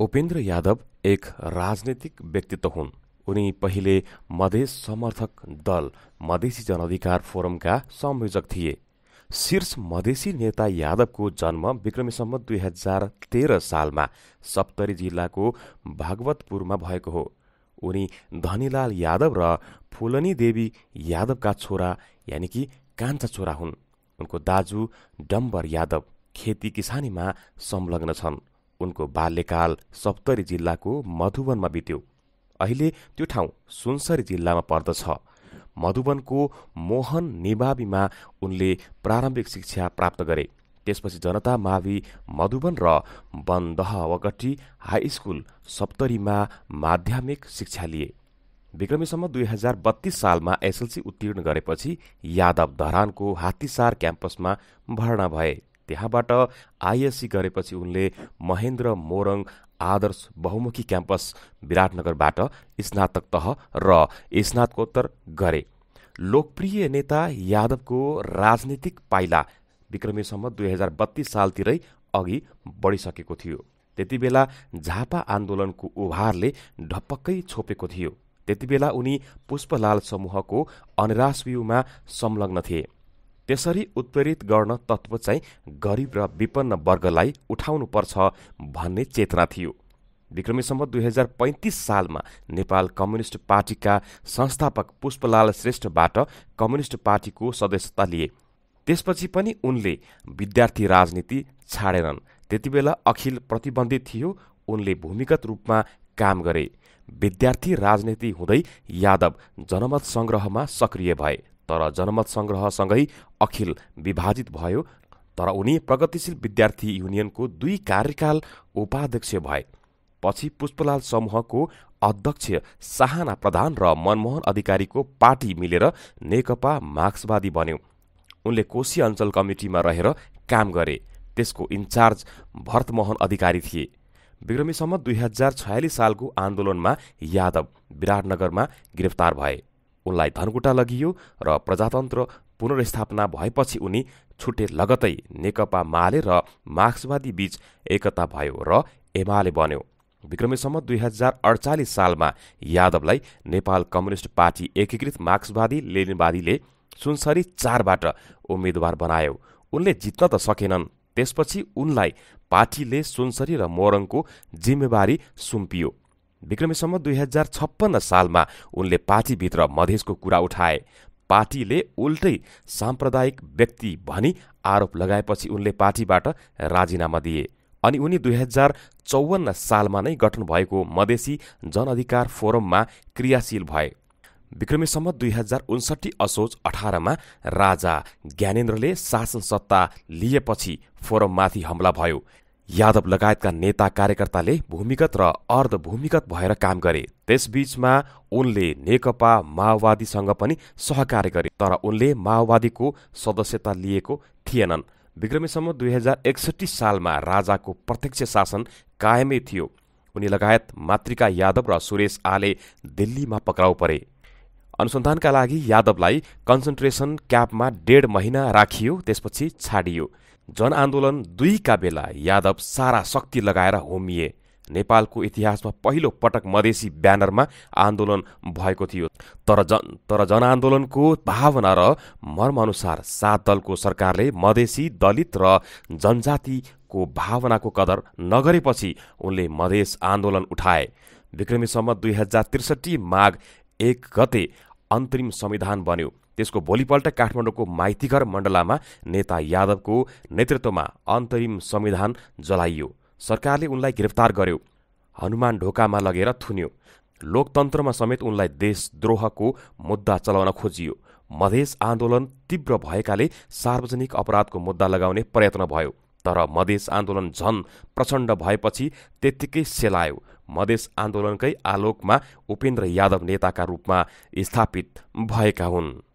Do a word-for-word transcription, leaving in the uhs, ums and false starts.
उपेन्द्र यादव एक राजनीतिक व्यक्तित्व हुन्। उनी पहिले मधेस समर्थक दल मधेशी जनअधिकार फोरमका संयोजक थिए। शीर्ष मधेसी नेता यादवको जन्म विक्रमी सम्वत दुई हजार तेह्र सालमा सप्तरी जिल्लाको भागवतपुरमा भएको हो। उनी धनीलाल यादव र फुलनी देवी यादवका छोरा यानि कि कान्छा छोरा हुन्। उनको दाजू डम्बर यादव खेती किसानीमा संलग्न छन्। उनको बाल्यकाल सप्तरी जिल्लाको मधुवनमा बित्यो। अहिले त्यो ठाउँ सुनसरी जिल्लामा पर्दछ। मधुवनको मोहन निबाबीमा उनले प्रारम्भिक शिक्षा प्राप्त गरे। त्यसपछि जनता मावि मधुवन र बन्दह वकटी हाई स्कूल सप्तरीमा माध्यमिक शिक्षा लिए। विक्रमीसम्म दुई हजार बत्तीस सालमा एसएलसी उत्तीर्ण गरेपछि यादव धरानको हात्तीसार क्याम्पसमा भर्ना भए। त्यहाँबाट आईएससी गरेपछि उनले महेन्द्र मोरंग आदर्श बहुमुखी क्याम्पस विराटनगरबाट स्नातक तह र स्नातकोत्तर गरे। लोकप्रिय नेता यादवको राजनीतिक पाइला विक्रमी सम्वत दुई हजार बत्तीस सालतिरै अघि बढिसकेको थियो। त्यतिबेला झापा आन्दोलनको उभारले ढपक्कै छोपेको थियो। त्यतिबेला उनी पुष्पलाल समूहको अनिराश्रियुमा संलग्न थिए। त्यसरी उत्प्रेरित गर्न तत्त्व चाहिँ गरीब र विपन्न वर्गलाई उठाउनुपर्छ भन्ने चेतना थियो। विक्रमी सम्वत दुई हजार पैंतीस सालमा नेपाल कम्युनिस्ट पार्टीका संस्थापक पुष्पलाल श्रेष्ठबाट कम्युनिस्ट पार्टीको सदस्यता लिए। त्यसपछि पनि उनले विद्यार्थी राजनीति छाडेनन्। त्यतिबेला अखिल प्रतिबन्धित थियो। उनले भूमिगत रूपमा काम गरे। विद्यार्थी राजनीति हुँदै यादव जनमत संग्रहमा सक्रिय भए, तर जनमत संग्रहसँगै अखिल विभाजित भयो। तर उनी प्रगतिशील विद्यार्थी यूनियनको दुई कार्यकाल उपाध्यक्ष भए। पछि पुष्पलाल समूहको अध्यक्ष साहना प्रधान र मनमोहन अधिकारीको पार्टी मिलेर नेकपा मार्क्सवादी बन्यो। उनले कोशी अञ्चल कमिटीमा रहेर काम गरे। त्यसको इन्चार्ज भरतमोहन अधिकारी थिए। विक्रमी सम्वत दुई हजार छयालिस सालको आन्दोलनमा यादव विराटनगरमा गिरफ्तार भए। उनलाई धनकुटा लगियो र प्रजातन्त्र पुनर्स्थापना भएपछि उनी छुटे। लगतै नेकपा माले र मार्क्सवादी बीच एकता भयो र एमाले बन्यो। विक्रमी सम्वत दुई हजार अडचालिस सालमा यादवलाई नेपाल कम्युनिस्ट पार्टी एकीकृत मार्क्सवादी लेनिनवादीले सुनसरी चारबाट उम्मेद्वार बनायो। उनले जित्न त सकेनन्। त्यसपछि उनलाई पार्टीले सुनसरी र मोरङको जिम्मेवारी सुम्पियो। विक्रमी सम्वत दुई हजार छप्पन्न सालमा उनले पार्टीभित्र मधेसको कुरा उठाए। पार्टीले उल्टै साम्प्रदायिक व्यक्ति भनी आरोप लगाएपछि उनले पार्टीबाट राजीनामा दिए। अनि उनी दुई हजार चौवन्न सालमा नै गठन भएको मधेसी जनअधिकार फोरममा क्रियाशील भए। विक्रमी सम्वत दुई हजार उन्सठी असोज अठारमा राजा ज्ञानेन्द्रले शासन सत्ता लिएपछि फोरममाथि हमला भयो। यादव लगायतका नेता कार्यकर्ताले भूमिगत र अर्धभूमिगत भएर काम गरे। त्यसबीचमा उनले नेकपा माओवादीसँग पनि सहकार्य गरे, तर उनले माओवादीको सदस्यता लिएको थिएनन्। विक्रमी सम्वत दुई हजार एकसट्ठी सालमा राजाको प्रत्यक्ष शासन कायमै थियो। उनी लगायत मातृका यादव र सुरेश आले दिल्लीमा पक्राउ परे। अनुसन्धानका लागि यादवलाई कन्सन्ट्रेसन क्याम्पमा डेढ महिना राखियो, त्यसपछि छाडियो। जनआन्दोलन दुईका बेला यादव सारा शक्ति लगाएर होमिए। नेपालको इतिहासमा पहिलो पटक मधेसी ब्यानरमा आन्दोलन भएको थियो। तर जन तर जनआन्दोलनको भावना र मर्मअनुसार सात दलको सरकारले मधेसी, दलित र जनजातिको भावनाको कदर नगरेपछि उनले मधेस आन्दोलन उठाए। विक्रमी सम्वत दुई हजार त्रिसठी माघ एक गते अन्तरिम संविधान बन्यो। त्यसको भोलिपल्ट काठमाडौँको माइतीघर मण्डलामा नेता यादवको नेतृत्वमा अन्तरिम संविधान जलाइयो। सरकारले उनलाई गिरफ्तार गर्यो, हनुमान ढोकामा लगेर थुन्यो। लोकतन्त्रमा समेत उनलाई देशद्रोहको मुद्दा चलाउन खोजियो। मधेस आन्दोलन तीव्र भएकाले सार्वजनिक अपराधको मुद्दा लगाउने प्रयत्न भयो, तर मधेस आन्दोलन झन प्रचण्ड भएपछि त्यत्तिकै सेलायो। मधेस आन्दोलनकै आलोकमा उपेन्द्र यादव नेताका रूपमा स्थापित भएका हुन्।